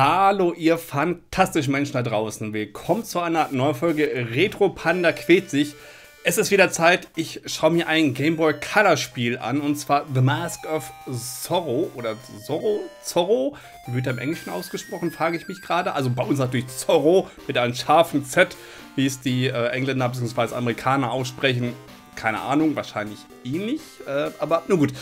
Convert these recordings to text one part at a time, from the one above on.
Hallo ihr fantastischen Menschen da draußen, willkommen zu einer neuen Folge Retro Panda quält sich. Es ist wieder Zeit, ich schaue mir ein Game Boy Color Spiel an und zwar The Mask of Zorro oder Zorro, wie wird er im Englischen ausgesprochen, frage ich mich gerade. Also bei uns natürlich Zorro mit einem scharfen Z, wie es die Engländer bzw. Amerikaner aussprechen. Keine Ahnung, wahrscheinlich ähnlich, aber nur gut.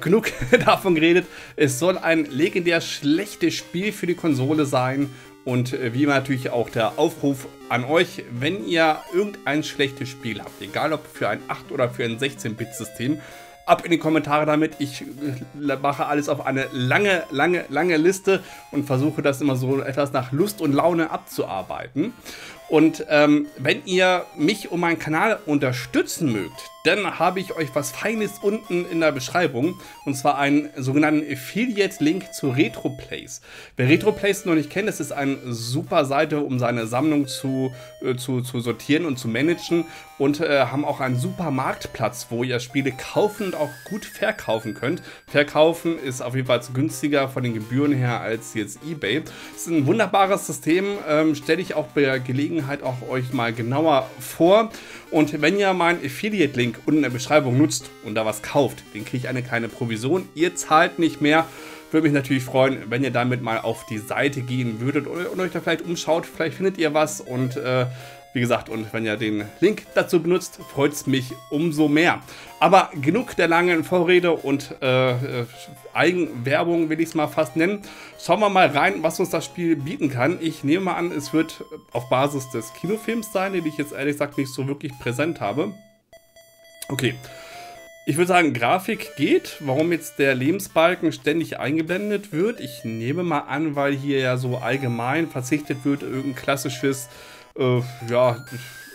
Genug davon geredet. Es soll ein legendär schlechtes Spiel für die Konsole sein. Und wie immer natürlich auch der Aufruf an euch, wenn ihr irgendein schlechtes Spiel habt, egal ob für ein 8- oder für ein 16-Bit-System, ab in die Kommentare damit. Ich mache alles auf eine lange Liste und versuche das immer so etwas nach Lust und Laune abzuarbeiten. Und wenn ihr mich und meinen Kanal unterstützen mögt, dann habe ich euch was Feines unten in der Beschreibung. Und zwar einen sogenannten Affiliate-Link zu RetroPlace. Wer RetroPlace noch nicht kennt, das ist eine super Seite, um seine Sammlung zu sortieren und zu managen. Und haben auch einen super Marktplatz, wo ihr Spiele kaufen und auch gut verkaufen könnt. Verkaufen ist auf jeden Fall günstiger von den Gebühren her als jetzt eBay. Das ist ein wunderbares System, stelle ich auch bei Gelegenheit auch euch mal genauer vor. Und wenn ihr meinen Affiliate-Link unten in der Beschreibung nutzt und da was kauft, den kriege ich eine kleine Provision. Ihr zahlt nicht mehr. Würde mich natürlich freuen, wenn ihr damit mal auf die Seite gehen würdet und euch da vielleicht umschaut. Vielleicht findet ihr was und wie gesagt, und wenn ihr den Link dazu benutzt, freut es mich umso mehr. Aber genug der langen Vorrede und Eigenwerbung will ich es mal fast nennen. Schauen wir mal rein, was uns das Spiel bieten kann. Ich nehme mal an, es wird auf Basis des Kinofilms sein, den ich jetzt ehrlich gesagt nicht so wirklich präsent habe. Okay, ich würde sagen, Grafik geht. Warum jetzt der Lebensbalken ständig eingeblendet wird? Ich nehme mal an, weil hier ja so allgemein verzichtet wird, irgendein klassisches ja,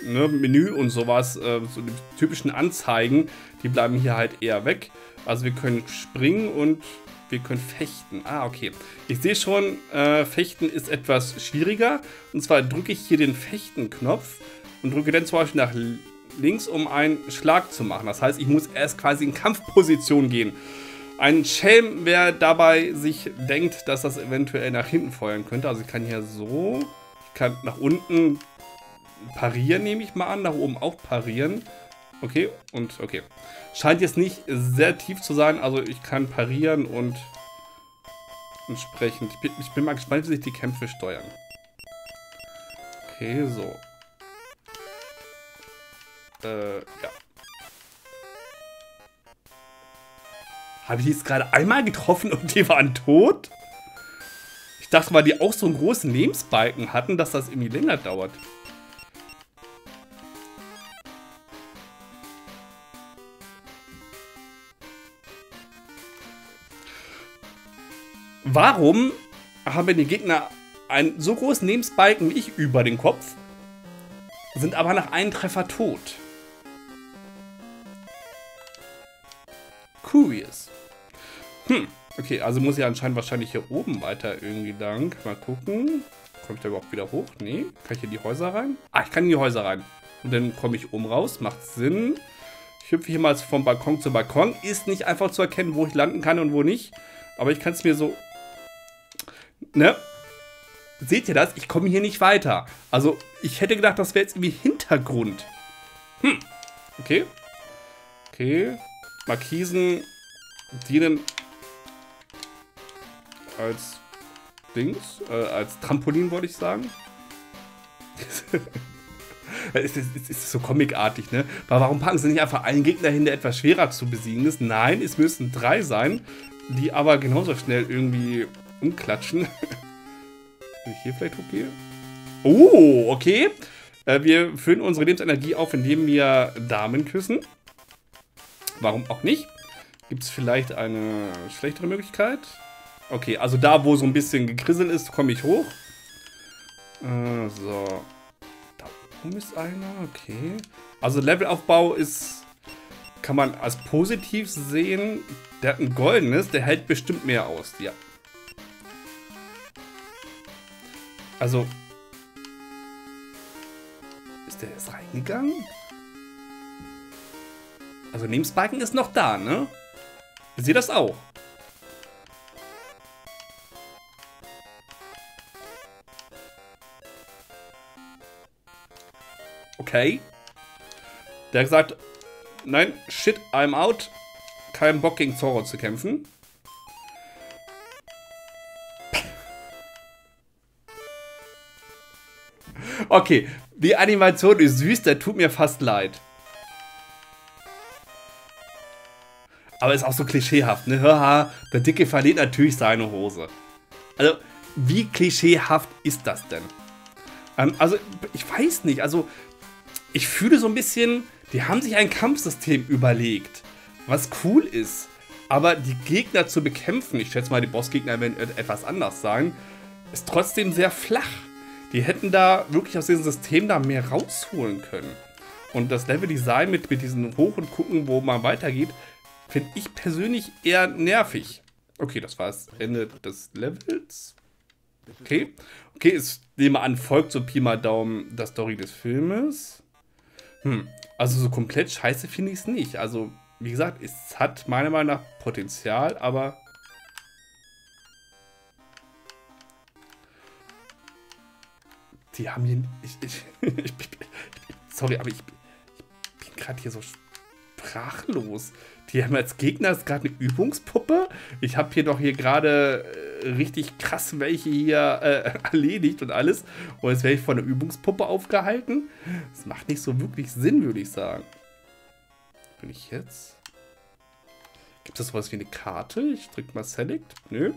ne, Menü und sowas, so die typischen Anzeigen, die bleiben hier halt eher weg. Also wir können springen und wir können fechten. Ah, okay. Ich sehe schon, fechten ist etwas schwieriger. Und zwar drücke ich hier den Fechten-Knopf und drücke dann zum Beispiel nach links, um einen Schlag zu machen. Das heißt, ich muss erst quasi in Kampfposition gehen. Ein Schelm, wer dabei sich denkt, dass das eventuell nach hinten feuern könnte. Also ich kann hier so, ich kann nach unten parieren, nehme ich mal an, nach oben auch parieren. Okay, und okay. Scheint jetzt nicht sehr tief zu sein, also ich kann parieren und entsprechend. Ich bin mal gespannt, wie sich die Kämpfe steuern. Okay, so. Ja. Habe ich die jetzt gerade einmal getroffen und die waren tot? Ich dachte mal, die auch so einen großen Lebensbalken hatten, dass das irgendwie länger dauert. Warum haben die Gegner einen so großen Lebensbalken wie ich über den Kopf, sind aber nach einem Treffer tot? Curious. Hm, okay, also muss ich anscheinend wahrscheinlich hier oben weiter irgendwie lang. Mal gucken. Komme ich da überhaupt wieder hoch? Nee. Kann ich hier in die Häuser rein? Ah, ich kann in die Häuser rein. Und dann komme ich oben raus. Macht Sinn. Ich hüpfe hier mal vom Balkon zu Balkon. Ist nicht einfach zu erkennen, wo ich landen kann und wo nicht. Aber ich kann es mir so... Ne? Seht ihr das? Ich komme hier nicht weiter. Also, ich hätte gedacht, das wäre jetzt irgendwie Hintergrund. Hm. Okay. Okay. Markisen dienen als Dings, als Trampolin, wollte ich sagen. Es ist so comicartig, ne? Aber warum packen sie nicht einfach einen Gegner hin, der etwas schwerer zu besiegen ist? Nein, es müssen 3 sein, die aber genauso schnell irgendwie umklatschen. Wenn ich hier vielleicht hochgehe? Oh, okay. Wir füllen unsere Lebensenergie auf, indem wir Damen küssen. Warum auch nicht? Gibt es vielleicht eine schlechtere Möglichkeit? Okay, also da, wo so ein bisschen gekrisselt ist, komme ich hoch. So. Da oben ist einer, okay. Also Levelaufbau ist, kann man als positiv sehen. Der hat ein goldenes, der hält bestimmt mehr aus, ja. Also, ist der jetzt reingegangen? Also Nebensbalken ist noch da, ne? Ich sehe das auch. Okay. Der hat gesagt, nein, shit, I'm out. Kein Bock gegen Zorro zu kämpfen. Okay, die Animation ist süß, der tut mir fast leid. Aber ist auch so klischeehaft, ne? Haha, der Dicke verliert natürlich seine Hose. Also, wie klischeehaft ist das denn? Also, ich weiß nicht, also, ich fühle so ein bisschen, die haben sich ein Kampfsystem überlegt, was cool ist. Aber die Gegner zu bekämpfen, ich schätze mal, die Bossgegner werden etwas anders sein, ist trotzdem sehr flach. Die hätten da wirklich aus diesem System da mehr rausholen können. Und das Leveldesign mit diesen Hoch und Gucken, wo man weitergeht, finde ich persönlich eher nervig. Okay, das war das Ende des Levels. Okay. Okay, ich nehme an, folgt so Pi mal Daumen der Story des Filmes. Also so komplett scheiße finde ich es nicht. Also, wie gesagt, es hat meiner Meinung nach Potenzial, aber... Die haben hier... Sorry, aber ich bin gerade hier so sprachlos. Die haben als Gegner jetzt gerade eine Übungspuppe. Ich habe hier doch hier gerade richtig krass welche hier erledigt und alles. Und jetzt werde ich von einer Übungspuppe aufgehalten. Das macht nicht so wirklich Sinn, würde ich sagen. Bin ich jetzt? Gibt es sowas wie eine Karte? Ich drücke mal Select. Nö.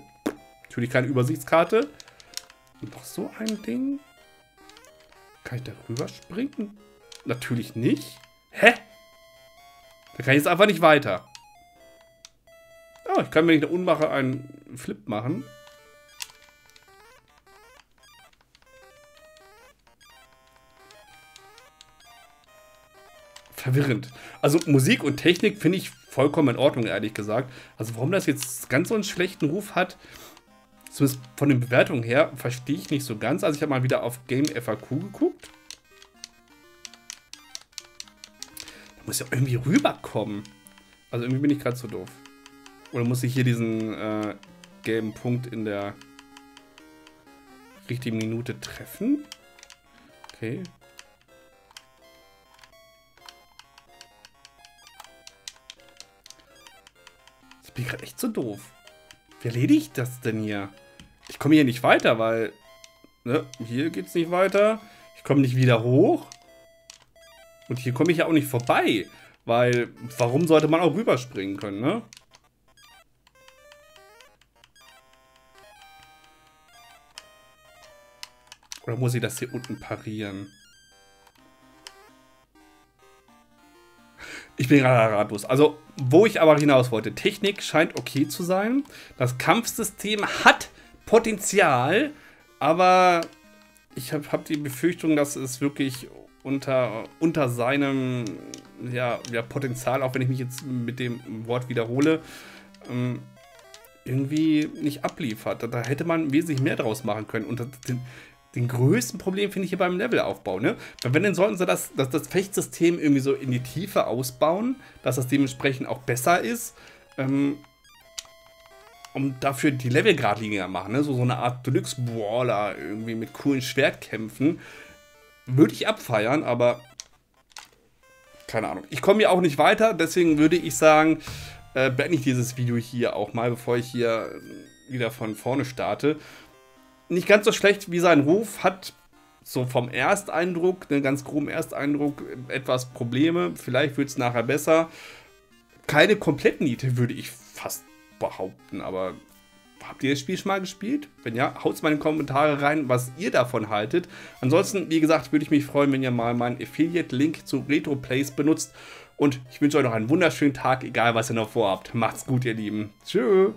Natürlich keine Übersichtskarte. Noch so ein Ding. Kann ich da rüber springen? Natürlich nicht. Hä? Da kann ich jetzt einfach nicht weiter. Oh, ich kann, wenn ich da unmache, einen Flip machen. Verwirrend. Also Musik und Technik finde ich vollkommen in Ordnung, ehrlich gesagt. Also warum das jetzt ganz so einen schlechten Ruf hat, zumindest von den Bewertungen her, verstehe ich nicht so ganz. Also ich habe mal wieder auf Game FAQ geguckt. Muss ja irgendwie rüberkommen. Also irgendwie bin ich gerade so doof. Oder muss ich hier diesen gelben Punkt in der richtigen Minute treffen? Okay. Ich bin gerade echt so doof. Wie erledige ich das denn hier? Ich komme hier nicht weiter, weil... Ne, hier geht's nicht weiter. Ich komme nicht wieder hoch. Und hier komme ich ja auch nicht vorbei, weil warum sollte man auch rüberspringen können, ne? Oder muss ich das hier unten parieren? Ich bin gerade ratlos. Also, wo ich aber hinaus wollte, Technik scheint okay zu sein. Das Kampfsystem hat Potenzial, aber ich hab die Befürchtung, dass es wirklich... Unter seinem Potenzial, auch wenn ich mich jetzt mit dem Wort wiederhole, irgendwie nicht abliefert. Da hätte man wesentlich mehr draus machen können. Und den größten Problem finde ich hier beim Levelaufbau. Ne? Weil wenn, dann sollten sie das Fechtsystem irgendwie so in die Tiefe ausbauen, dass das dementsprechend auch besser ist. Und dafür die Level geradliniger machen. Ne? So eine Art Deluxe-Brawler irgendwie mit coolen Schwertkämpfen. Würde ich abfeiern, aber keine Ahnung. Ich komme hier auch nicht weiter, deswegen würde ich sagen, beende ich dieses Video hier auch mal, bevor ich hier wieder von vorne starte. Nicht ganz so schlecht wie sein Ruf, hat so vom Ersteindruck, einen ganz groben Ersteindruck, etwas Probleme. Vielleicht wird es nachher besser. Keine Komplettniete würde ich fast behaupten, aber... Habt ihr das Spiel schon mal gespielt? Wenn ja, haut es mal in die Kommentare rein, was ihr davon haltet. Ansonsten, wie gesagt, würde ich mich freuen, wenn ihr mal meinen Affiliate-Link zu RetroPlace benutzt. Und ich wünsche euch noch einen wunderschönen Tag, egal was ihr noch vorhabt. Macht's gut, ihr Lieben. Tschö.